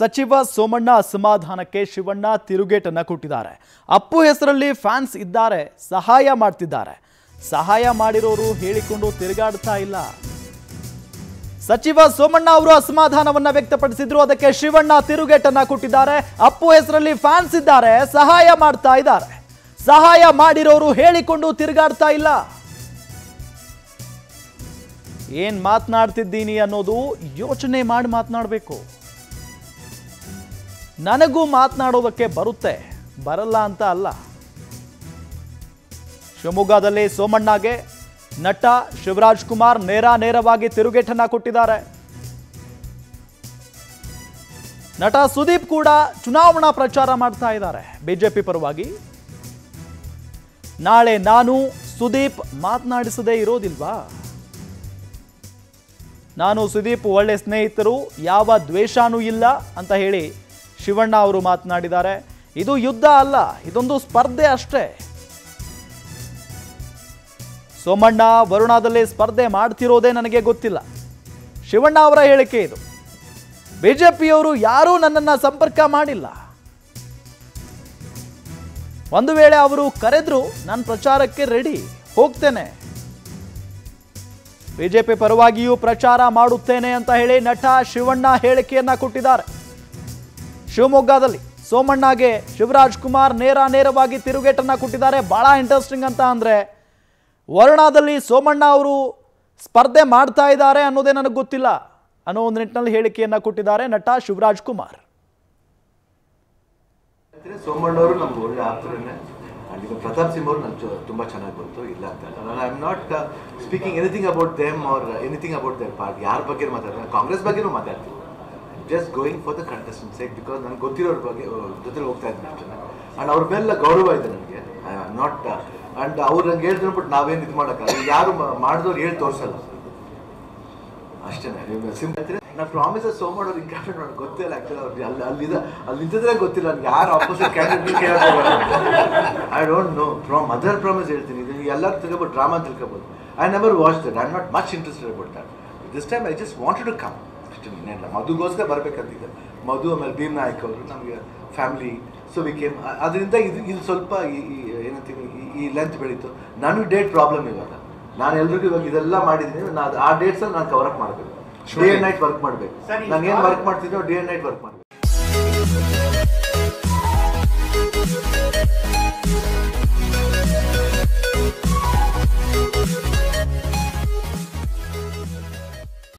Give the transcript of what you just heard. ಸಚಿವ ಸೋಮಣ್ಣ ಅಸಮಾಧಾನಕ್ಕೆ ಶಿವಣ್ಣ ತಿರುಗೇಟನ್ನ ಕೊಟ್ಟಿದ್ದಾರೆ. ಅಪ್ಪು ಹೆಸರಲ್ಲಿ ಫ್ಯಾನ್ಸ್ ಇದ್ದಾರೆ, ಸಹಾಯ ಮಾಡುತ್ತಿದ್ದಾರೆ, ಸಹಾಯ ಮಾಡಿರೋರು ಹೇಳಿಕೊಂಡು ತಿರುಗಾಡ್ತಾ ಇಲ್ಲ. ಸಚಿವ ಸೋಮಣ್ಣ ಅವರು ಅಸಮಾಧಾನವನ್ನ ವ್ಯಕ್ತಪಡಿಸಿದ್ರು, ಅದಕ್ಕೆ ಶಿವಣ್ಣ ತಿರುಗೇಟನ್ನ ಕೊಟ್ಟಿದ್ದಾರೆ. ಅಪ್ಪು ಹೆಸರಲ್ಲಿ ಫ್ಯಾನ್ಸ್ ಇದ್ದಾರೆ, ಸಹಾಯ ಮಾಡ್ತಾ ಇದ್ದಾರೆ, ಸಹಾಯ ಮಾಡಿರೋರು ಹೇಳಿಕೊಂಡು ತಿರುಗಾಡ್ತಾ ಇಲ್ಲ. ಏನ್ ಮಾತನಾಡ್ತಿದ್ದೀನಿ ಅನ್ನೋದು ಯೋಚನೆ ಮಾಡಿ ಮಾತನಾಡಬೇಕು. ನನಗೂ ಮಾತನಾಡೋದಕ್ಕೆ ಬರುತ್ತೆ, ಬರಲ್ಲ ಅಂತ ಅಲ್ಲ. ಶಿವಮೊಗ್ಗದಲ್ಲಿ ಸೋಮಣ್ಣಗೆ ನಟ ಶಿವರಾಜ್ ಕುಮಾರ್ ನೇರವಾಗಿ ತಿರುಗೇಟನ್ನ ಕೊಟ್ಟಿದ್ದಾರೆ. ನಟ ಸುದೀಪ್ ಕೂಡ ಚುನಾವಣಾ ಪ್ರಚಾರ ಮಾಡ್ತಾ ಇದ್ದಾರೆ ಬಿಜೆಪಿ ಪರವಾಗಿ. ನಾಳೆ ನಾನು ಸುದೀಪ್ ಮಾತನಾಡಿಸದೇ ಇರೋದಿಲ್ವಾ? ನಾನು ಸುದೀಪ್ ಒಳ್ಳೆ ಸ್ನೇಹಿತರು, ಯಾವ ದ್ವೇಷನೂ ಇಲ್ಲ ಅಂತ ಹೇಳಿ ಶಿವಣ್ಣ ಅವರು ಮಾತನಾಡಿದ್ದಾರೆ. ಇದು ಯುದ್ಧ ಅಲ್ಲ, ಇದೊಂದು ಸ್ಪರ್ಧೆ ಅಷ್ಟೇ. ಸೋಮಣ್ಣ ವರುಣಾದಲ್ಲಿ ಸ್ಪರ್ಧೆ ಮಾಡ್ತಿರೋದೇ ನನಗೆ ಗೊತ್ತಿಲ್ಲ, ಶಿವಣ್ಣ ಅವರ ಹೇಳಿಕೆ ಇದು. ಬಿಜೆಪಿಯವರು ಯಾರೂ ನನ್ನನ್ನು ಸಂಪರ್ಕ ಮಾಡಿಲ್ಲ. ಒಂದು ವೇಳೆ ಅವರು ಕರೆದ್ರು ನಾನು ಪ್ರಚಾರಕ್ಕೆ ರೆಡಿ, ಹೋಗ್ತೇನೆ, ಬಿಜೆಪಿ ಪರವಾಗಿಯೂ ಪ್ರಚಾರ ಮಾಡುತ್ತೇನೆ ಅಂತ ಹೇಳಿ ನಟ ಶಿವಣ್ಣ ಹೇಳಿಕೆಯನ್ನ ಕೊಟ್ಟಿದ್ದಾರೆ. ಶಿವಮೊಗ್ಗದಲ್ಲಿ ಸೋಮಣ್ಣಗೆ ಶಿವರಾಜ್ ಕುಮಾರ್ ನೇರವಾಗಿ ತಿರುಗೇಟನ್ನ ಕೊಟ್ಟಿದ್ದಾರೆ. ಬಹಳ ಇಂಟ್ರೆಸ್ಟಿಂಗ್ ಅಂತ ಅಂದರೆ, ವರುಣಾದಲ್ಲಿ ಸೋಮಣ್ಣ ಅವರು ಸ್ಪರ್ಧೆ ಮಾಡ್ತಾ ಇದ್ದಾರೆ ಅನ್ನೋದೇ ನನಗೆ ಗೊತ್ತಿಲ್ಲ ಅನ್ನೋ ಒಂದು ನಿಟ್ಟಿನಲ್ಲಿ ಹೇಳಿಕೆಯನ್ನ ಕೊಟ್ಟಿದ್ದಾರೆ ನಟ ಶಿವರಾಜ್ ಕುಮಾರ್. ಸೋಮಣ್ಣವರು ನಮ್ಮ ಆಪ್ತರೇ, ಪ್ರತಾಪ್ ಸಿಂಗ್ ಅವರು ನನಗೆ ತುಂಬ ಚೆನ್ನಾಗಿ ಗೊತ್ತು, ಇಲ್ಲ ಅಂತ ನಾನು I am not speaking anything about them or anything about their part. ಯಾರ ಬಗ್ಗೆ ಮಾತಾಡ್ತಾರೆ, ಕಾಂಗ್ರೆಸ್ ಬಗ್ಗೆನೂ ಮಾತಾಡ್ತೀನಿ, just going for the contestant sake, because ನನಗೆ ಗೊತ್ತಿರೋರ ಬಗ್ಗೆ ಜೊತೆಲಿ ಹೋಗ್ತಾ ಇದ್ದೀನಿ ಅಷ್ಟೇ. ಆ್ಯಂಡ್ ಅವ್ರ ಮೇಲೆ ಗೌರವ ಇದೆ ನನಗೆ, ಐ ಆಮ್ ನಾಟ್ ಆ್ಯಂಡ್ ಅವ್ರು ನಂಗೆ ಹೇಳ್ತಾರೆ, ಬಟ್ ನಾವೇನು ಇದು ಮಾಡೋಕ್ಕಾಗಲ್ಲ, ಯಾರು ಮಾಡಿದವ್ರು ಹೇಳಿ ತೋರಿಸಲ್ಲ ಅಷ್ಟೇ. ಸಿಂಪಲ್ ನಾನು ಪ್ರಾಮಿಸ್ ಸೋಮಣ್ಣ ಅವ್ರಿಗೆ ಕ್ಯಾಂಡಿಡೇಟ್ ನನಗೆ ಗೊತ್ತೇ ಇಲ್ಲ ಆ್ಯಕ್ಚುಲಿ. ಅವ್ರಿಗೆ ಅಲ್ಲಿ ನಿಂತಿದ್ರೆ ಗೊತ್ತಿಲ್ಲ ನನಗೆ ಯಾರು ಆಪೋಸಿಟ್ ಕ್ಯಾಂಡಿಡೇಟ್ ಕೇಳೋದು. I don't know from other promise ಹೇಳ್ತೀನಿ, ಇದು ಎಲ್ಲರೂ ತಿಳ್ಕೊಬೋದು, ಡ್ರಾಮಾ ತಿಳ್ಕೊಬೋದು. I never watch that, I am not much interested about that. This time I just wanted to come ಅಷ್ಟೇ, ಇನ್ನೇನಿಲ್ಲ. ಮಧುಗೋಸ್ಕರ ಬರಬೇಕಂತಿದ್ದೆ, ಮಧು ಆಮೇಲೆ ಭೀಮ್ ನಾಯಕ್ ಅವರು ನಮಗೆ ಫ್ಯಾಮಿಲಿ, ಸೊ ವಿ ಕೇಮ್. ಅದರಿಂದ ಇಲ್ಲಿ ಸ್ವಲ್ಪ ಏನಂತೀನಿ ಈ ಲೆಂತ್ ಬೆಳೀತು. ನನಗೆ ಡೇಟ್ ಪ್ರಾಬ್ಲಮ್ ಇವಾಗ, ನಾನು ಎಲ್ರಿಗೂ ಇವಾಗ ಇದೆಲ್ಲ ಮಾಡಿದ್ದೀನಿ, ನಾನು ಆ ಡೇಟ್ಸಲ್ಲಿ ನಾನು ಕವರಪ್ ಮಾಡಬೇಕು. ಡೇ ಆ್ಯಂಡ್ ನೈಟ್ ವರ್ಕ್ ಮಾಡಬೇಕು, ನಾನು ಏನು ವರ್ಕ್ ಮಾಡ್ತಿದ್ದೆ ಡೇ ಆ್ಯಂಡ್ ನೈಟ್ ವರ್ಕ್ ಮಾಡಬೇಕು.